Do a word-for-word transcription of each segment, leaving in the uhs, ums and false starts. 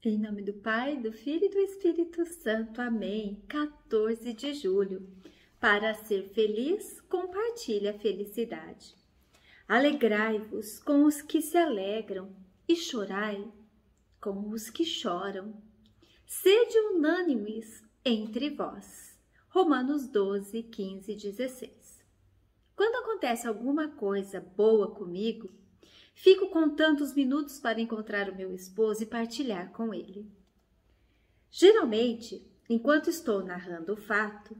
Em nome do Pai, do Filho e do Espírito Santo. Amém. quatorze de julho. Para ser feliz, compartilhe a felicidade. Alegrai-vos com os que se alegram e chorai com os que choram. Sede unânimes entre vós. Romanos doze, quinze e dezesseis. Quando acontece alguma coisa boa comigo, fico contando os minutos para encontrar o meu esposo e partilhar com ele. Geralmente, enquanto estou narrando o fato,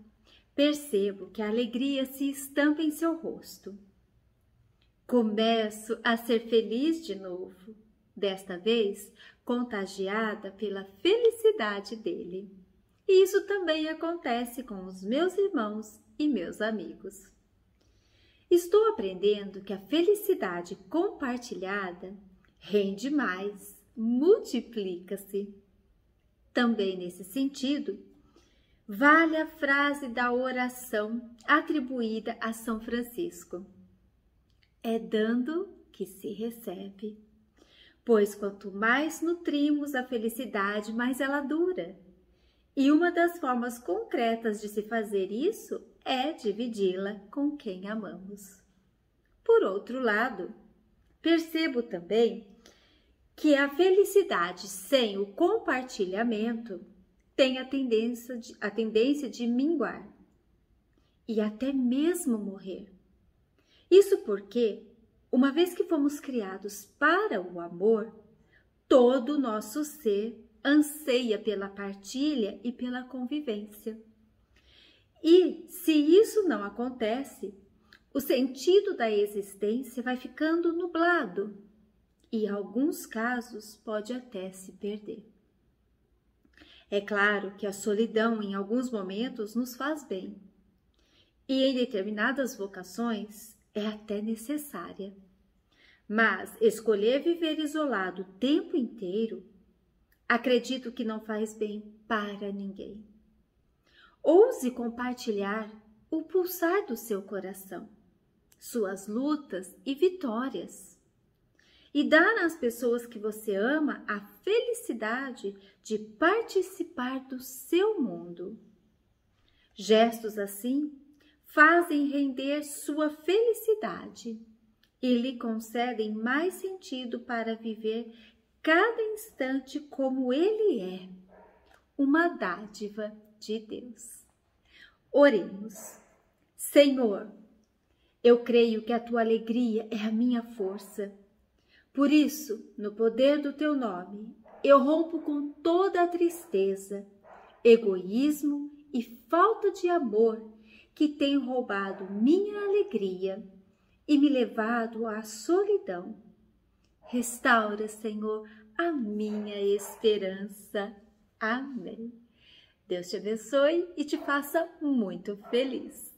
percebo que a alegria se estampa em seu rosto. Começo a ser feliz de novo, desta vez contagiada pela felicidade dele. E isso também acontece com os meus irmãos e meus amigos. Estou aprendendo que a felicidade compartilhada rende mais, multiplica-se. Também nesse sentido, vale a frase da oração atribuída a São Francisco: é dando que se recebe. Pois quanto mais nutrimos a felicidade, mais ela dura. E uma das formas concretas de se fazer isso é dividi-la com quem amamos. Por outro lado, percebo também que a felicidade sem o compartilhamento tem a tendência de, a tendência de minguar e até mesmo morrer. Isso porque, uma vez que fomos criados para o amor, todo o nosso ser anseia pela partilha e pela convivência. E, se isso não acontece, o sentido da existência vai ficando nublado e, em alguns casos, pode até se perder. É claro que a solidão, em alguns momentos, nos faz bem e, em determinadas vocações, é até necessária. Mas escolher viver isolado o tempo inteiro, acredito que não faz bem para ninguém. Ouse compartilhar o pulsar do seu coração, suas lutas e vitórias, e dar às pessoas que você ama a felicidade de participar do seu mundo. Gestos assim fazem render sua felicidade e lhe concedem mais sentido para viver cada instante como ele é, uma dádiva de Deus. Oremos. Senhor, eu creio que a tua alegria é a minha força. Por isso, no poder do teu nome, eu rompo com toda a tristeza, egoísmo e falta de amor que tem roubado minha alegria e me levado à solidão. Restaura, Senhor, a minha esperança. Amém. Deus te abençoe e te faça muito feliz.